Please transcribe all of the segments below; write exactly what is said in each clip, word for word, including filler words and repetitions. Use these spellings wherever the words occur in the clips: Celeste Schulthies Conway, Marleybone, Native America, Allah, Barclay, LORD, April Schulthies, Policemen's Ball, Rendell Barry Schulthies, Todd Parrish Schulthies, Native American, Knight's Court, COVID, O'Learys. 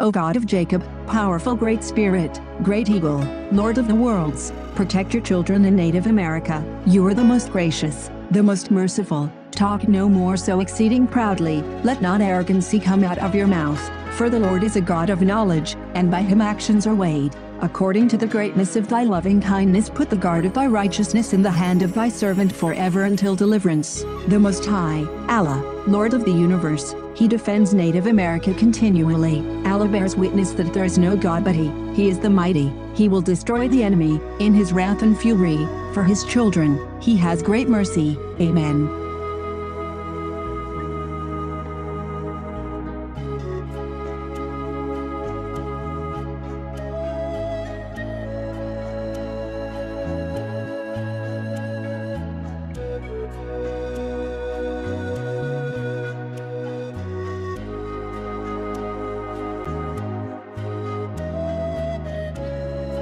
O God of Jacob, powerful Great Spirit, Great Eagle, Lord of the worlds, protect your children in Native America. You are the most gracious, the most merciful. Talk no more so exceeding proudly, let not arrogancy come out of your mouth. For the Lord is a God of knowledge, and by him actions are weighed. According to the greatness of thy loving kindness put the guard of thy righteousness in the hand of thy servant forever until deliverance. The Most High, Allah, Lord of the universe, he defends Native America continually. Allah bears witness that there is no God but he, he is the mighty, he will destroy the enemy, in his wrath and fury, for his children, he has great mercy. Amen.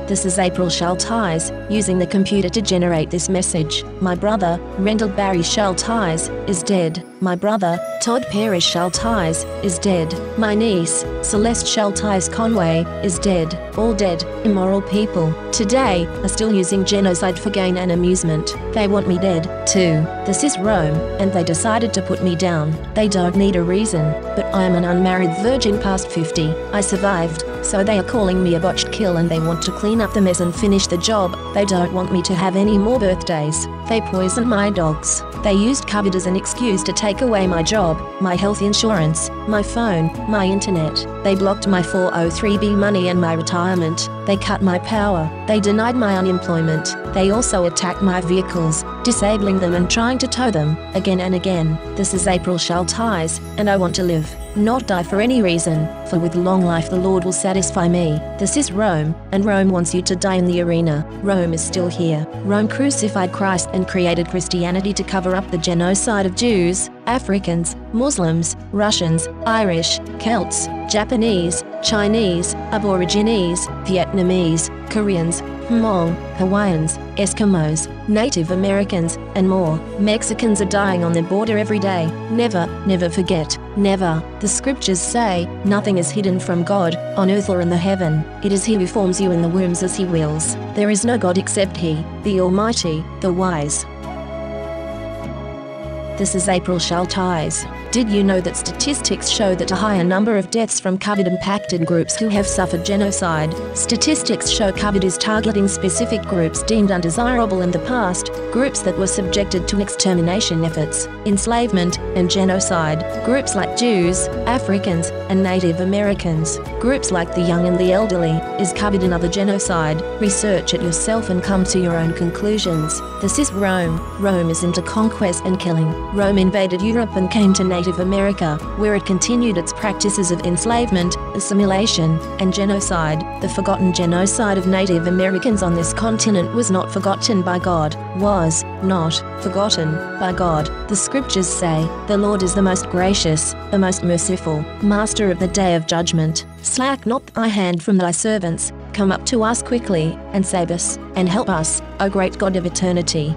This is April Schulthies, using the computer to generate this message. My brother, Rendell Barry Schulthies, is dead. My brother, Todd Parrish Schulthies, is dead. My niece, Celeste Schulthies Conway, is dead. All dead, immoral people, today, are still using genocide for gain and amusement. They want me dead, too. This is Rome, and they decided to put me down. They don't need a reason, but I am an unmarried virgin past fifty. I survived, so they are calling me a botched kill and they want to clean up the mess and finish the job. They don't want me to have any more birthdays. They poisoned my dogs. They used COVID as an excuse to take away my job, my health insurance, my phone, my internet. They blocked my four oh three B money and my retirement. They cut my power. They denied my unemployment. They also attacked my vehicles, disabling them and trying to tow them, again and again. This is April Schulthies, and I want to live, not die for any reason, for with long life the Lord will satisfy me. This is Rome, and Rome wants you to die in the arena. Rome is still here. Rome crucified Christ and created Christianity to cover up the genocide of Jews, Africans, Muslims, Russians, Irish, Celts, Japanese, Chinese, Aborigines, Vietnamese, Koreans, Hmong, Hawaiians, Eskimos, Native Americans, and more. Mexicans are dying on the border every day. Never, never forget, never. The scriptures say, nothing is hidden from God, on earth or in the heaven. It is he who forms you in the wombs as he wills. There is no God except he, the Almighty, the Wise. This is April Schulthies. Did you know that statistics show that a higher number of deaths from COVID impacted groups who have suffered genocide? Statistics show COVID is targeting specific groups deemed undesirable in the past, groups that were subjected to extermination efforts, enslavement, and genocide, groups like Jews, Africans, and Native Americans, groups like the young and the elderly. Is COVID another genocide? Research it yourself and come to your own conclusions. This is Rome. Rome is into conquest and killing. Rome invaded Europe and came to Native America, where it continued its practices of enslavement, assimilation, and genocide. The forgotten genocide of Native Americans on this continent was not forgotten by God, was not forgotten by God. The scriptures say, the Lord is the most gracious, the most merciful, master of the day of judgment. Slack not thy hand from thy servants, come up to us quickly, and save us, and help us, O great God of eternity.